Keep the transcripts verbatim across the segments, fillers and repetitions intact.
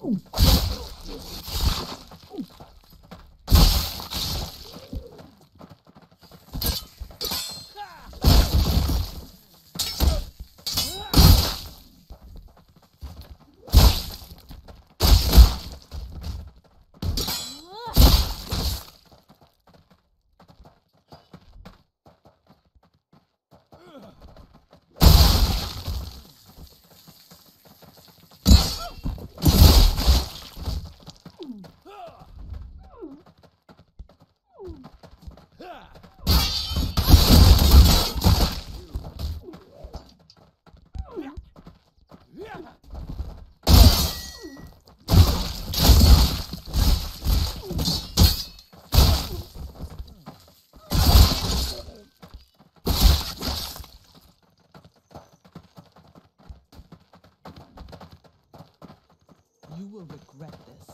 You will regret this.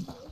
Mm-hmm.